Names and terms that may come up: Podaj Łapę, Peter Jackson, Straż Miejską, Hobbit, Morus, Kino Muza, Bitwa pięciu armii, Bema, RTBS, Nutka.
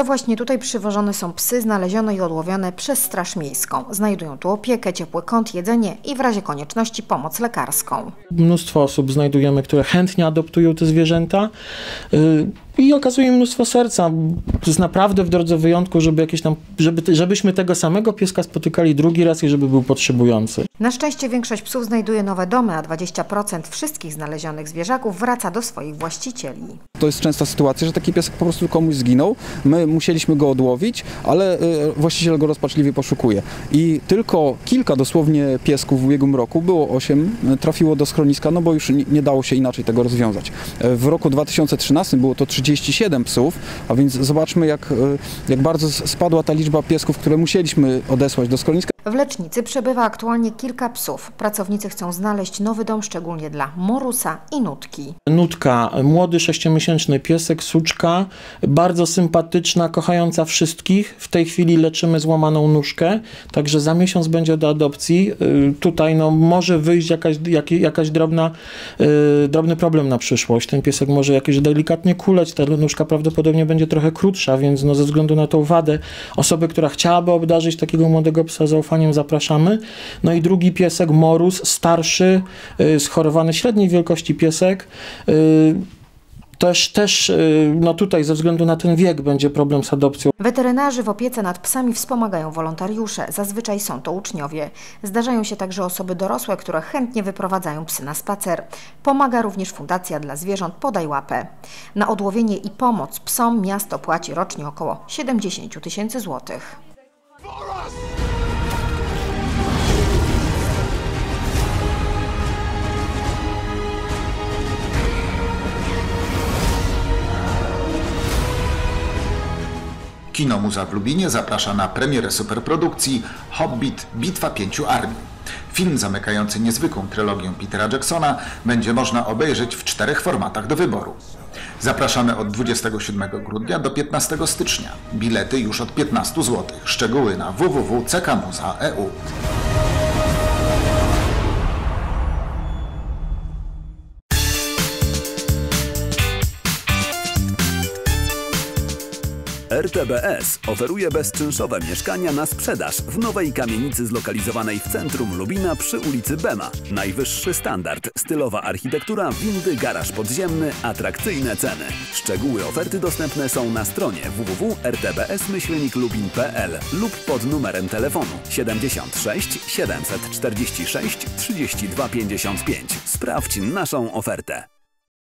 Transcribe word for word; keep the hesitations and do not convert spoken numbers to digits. To właśnie tutaj przywożone są psy znalezione i odłowione przez Straż Miejską. Znajdują tu opiekę, ciepły kąt, jedzenie i w razie konieczności pomoc lekarską. Mnóstwo osób znajdujemy, które chętnie adoptują te zwierzęta i okazuje mnóstwo serca. To jest naprawdę w drodze wyjątku, żeby jakieś tam, żeby, żebyśmy tego samego pieska spotykali drugi raz i żeby był potrzebujący. Na szczęście większość psów znajduje nowe domy, a dwadzieścia procent wszystkich znalezionych zwierzaków wraca do swoich właścicieli. To jest częsta sytuacja, że taki piesek po prostu komuś zginął. My musieliśmy go odłowić, ale właściciel go rozpaczliwie poszukuje. I tylko kilka dosłownie piesków w ubiegłym roku, było osiem, trafiło do schroniska, no bo już nie dało się inaczej tego rozwiązać. W roku dwa tysiące trzynastym było to trzydzieści siedem psów, a więc zobaczmy, jak, jak bardzo spadła ta liczba piesków, które musieliśmy odesłać do schroniska. W Lecznicy przebywa aktualnie kilka psów. Pracownicy chcą znaleźć nowy dom, szczególnie dla Morusa i Nutki. Nutka, młody sześciomiesięczny piesek, suczka, bardzo sympatyczna, kochająca wszystkich. W tej chwili leczymy złamaną nóżkę, także za miesiąc będzie do adopcji. Tutaj no, może wyjść jakaś, jak, jakaś drobna, yy, drobny problem na przyszłość. Ten piesek może jakieś delikatnie kuleć, ta nóżka prawdopodobnie będzie trochę krótsza, więc no, ze względu na tą wadę osoby, która chciałaby obdarzyć takiego młodego psa zaufaniem, zapraszamy. No i drugi piesek, Morus, starszy, schorowany, średniej wielkości piesek. Też, też no tutaj ze względu na ten wiek będzie problem z adopcją. Weterynarze w opiece nad psami wspomagają wolontariusze. Zazwyczaj są to uczniowie. Zdarzają się także osoby dorosłe, które chętnie wyprowadzają psy na spacer. Pomaga również Fundacja dla Zwierząt Podaj Łapę. Na odłowienie i pomoc psom miasto płaci rocznie około siedemdziesiąt tysięcy złotych. Kino Muza w Lublinie zaprasza na premierę superprodukcji Hobbit – Bitwa pięciu armii. Film zamykający niezwykłą trylogię Petera Jacksona będzie można obejrzeć w czterech formatach do wyboru. Zapraszamy od dwudziestego siódmego grudnia do piętnastego stycznia. Bilety już od piętnastu złotych. Szczegóły na w w w kropka c k muza kropka e u. R T B S oferuje bezczynszowe mieszkania na sprzedaż w nowej kamienicy zlokalizowanej w centrum Lublina przy ulicy Bema. Najwyższy standard, stylowa architektura, windy, garaż podziemny, atrakcyjne ceny. Szczegóły oferty dostępne są na stronie w w w kropka r t b s myślnik lublin kropka p l lub pod numerem telefonu siedemdziesiąt sześć siedemset czterdzieści sześć trzydzieści dwa pięćdziesiąt pięć. Sprawdź naszą ofertę.